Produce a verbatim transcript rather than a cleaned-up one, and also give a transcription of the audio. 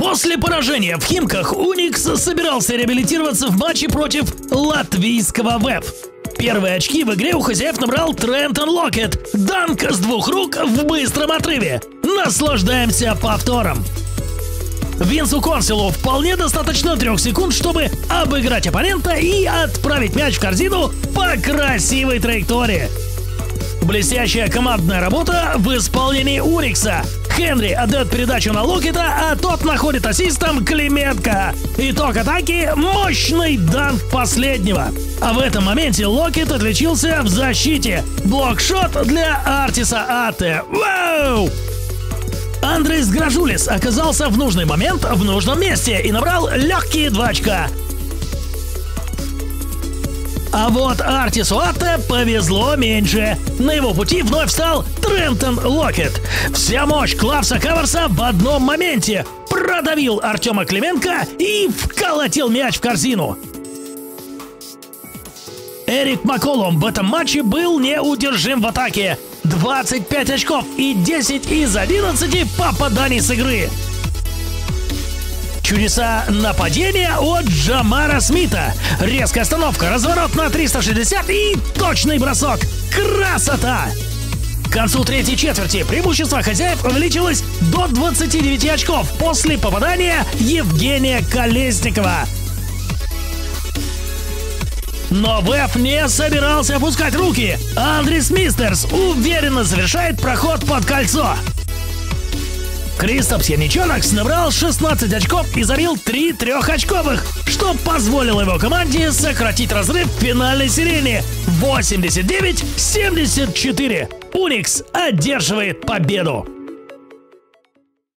После поражения в Химках Уникс собирался реабилитироваться в матче против латвийского ВЭФ. Первые очки в игре у хозяев набрал Трентон Локетт. Данк с двух рук в быстром отрыве. Наслаждаемся повтором. Винсу Корсилу вполне достаточно трех секунд, чтобы обыграть оппонента и отправить мяч в корзину по красивой траектории. Блестящая командная работа в исполнении Уникса. Хенри отдает передачу на Локетта, а тот находит ассистом Климетка. Итог атаки – мощный данк последнего. А в этом моменте Локетт отличился в защите. Блокшот для Артиса Ате. Вау! Андрейс Гражулис оказался в нужный момент в нужном месте и набрал легкие два очка. А вот Артису Ате повезло меньше. На его пути вновь встал Трентон Локетт. Вся мощь Клавса Каверса в одном моменте. Продавил Артёма Клименко и вколотил мяч в корзину. Эрик Макколум в этом матче был неудержим в атаке. двадцать пять очков и десять из одиннадцати попаданий с игры. Чудеса нападения от Джамара Смита. Резкая остановка, разворот на триста шестьдесят и точный бросок. Красота! К концу третьей четверти преимущество хозяев увеличилось до двадцати девяти очков после попадания Евгения Колесникова. Но ВЭФ не собирался опускать руки. Андрис Мистерс уверенно завершает проход под кольцо. Кристо Псеничонокс набрал шестнадцать очков и забил три трехочковых, что позволило его команде сократить разрыв в финальной серии восемьдесят девять — семьдесят четыре. Уникс одерживает победу.